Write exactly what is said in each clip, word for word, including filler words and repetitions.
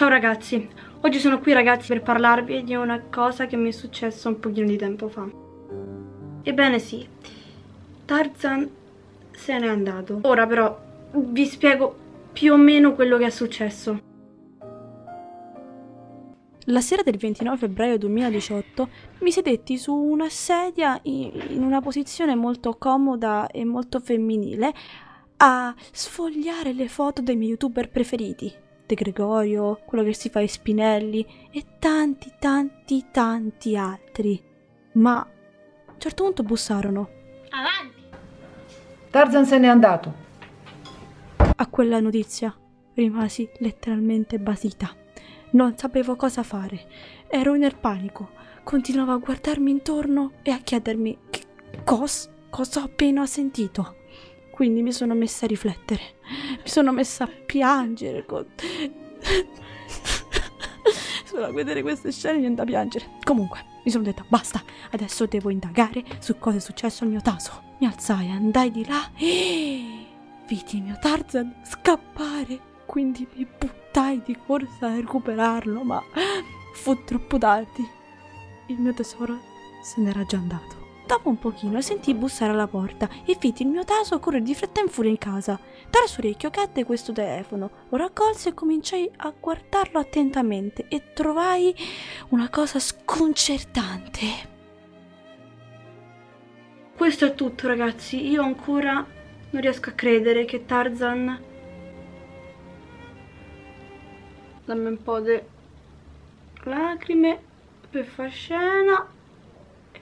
Ciao ragazzi, oggi sono qui ragazzi per parlarvi di una cosa che mi è successa un pochino di tempo fa. Ebbene sì, Tarzan se n'è andato. Ora però vi spiego più o meno quello che è successo. La sera del ventinove febbraio duemiladiciotto mi sedetti su una sedia in una posizione molto comoda e molto femminile a sfogliare le foto dei miei youtuber preferiti. De Gregorio, quello che si fa ai Spinelli e tanti tanti tanti altri. Ma a un certo punto bussarono. Avanti! Tarzan se n'è andato. A quella notizia rimasi letteralmente basita. Non sapevo cosa fare. Ero nel panico. Continuavo a guardarmi intorno e a chiedermi che cos, cosa ho appena sentito. Quindi mi sono messa a riflettere, mi sono messa a piangere, con... solo a vedere queste scene mi viene da piangere. Comunque, mi sono detta, basta, adesso devo indagare su cosa è successo al mio Taso. Mi alzai, andai di là e vidi il mio Tarzan scappare, quindi mi buttai di corsa a recuperarlo, ma fu troppo tardi. Il mio tesoro se n'era già andato. Dopo un pochino sentii bussare alla porta e vidi il mio Taso correre di fretta in furia in casa. Dal suo orecchio cadde questo telefono, lo raccolsi e cominciai a guardarlo attentamente e trovai una cosa sconcertante. Questo è tutto ragazzi, io ancora non riesco a credere che Tarzan... Dammi un po' di lacrime per far scena...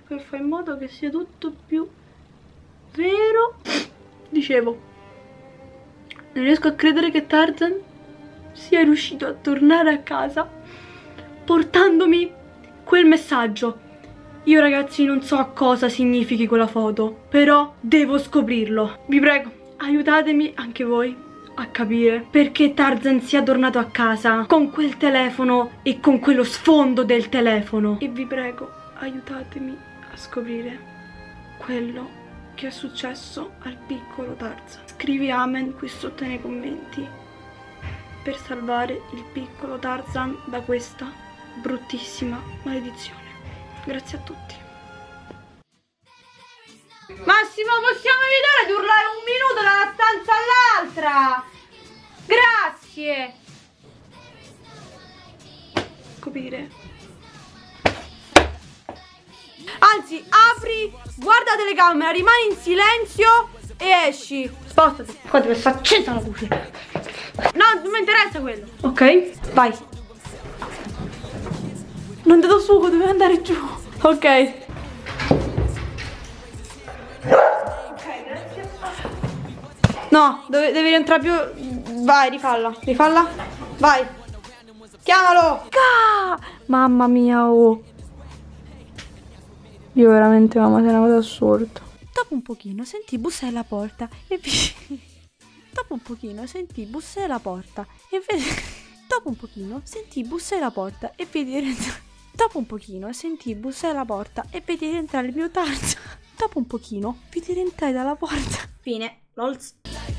per fare in modo che sia tutto più vero. Dicevo, non riesco a credere che Tarzan sia riuscito a tornare a casa portandomi quel messaggio. Io ragazzi non so cosa significhi quella foto, però devo scoprirlo. Vi prego, aiutatemi anche voi a capire perché Tarzan sia tornato a casa con quel telefono e con quello sfondo del telefono. E vi prego, aiutatemi a scoprire quello che è successo al piccolo Tarzan. Scrivi amen qui sotto nei commenti per salvare il piccolo Tarzan da questa bruttissima maledizione. Grazie a tutti. Massimo, possiamo evitare di urlare un minuto da una stanza all'altra? Grazie. Scoprire. Anzi, apri, guarda la telecamera, rimani in silenzio e esci. Spostati. Qua deve essere accesa la luce. No, non mi interessa quello. Ok, vai. Non ti do sugo, dovevo andare giù. Ok. No, dove, devi rientrare più. Vai, rifalla. Rifalla. Vai. Chiamalo. Ca! Mamma mia, oh. Io veramente, mamma, è una cosa assurda. Dopo un pochino sentì bussare alla porta e vedi... Dopo un pochino sentì bussare alla porta e vedi... Dopo un pochino sentì bussare alla porta e vedi... Dopo un pochino sentì bussare alla porta e vedi rientrare il mio Tarzan. Dopo un pochino vedi rientrare dalla porta. Fine. L O L S.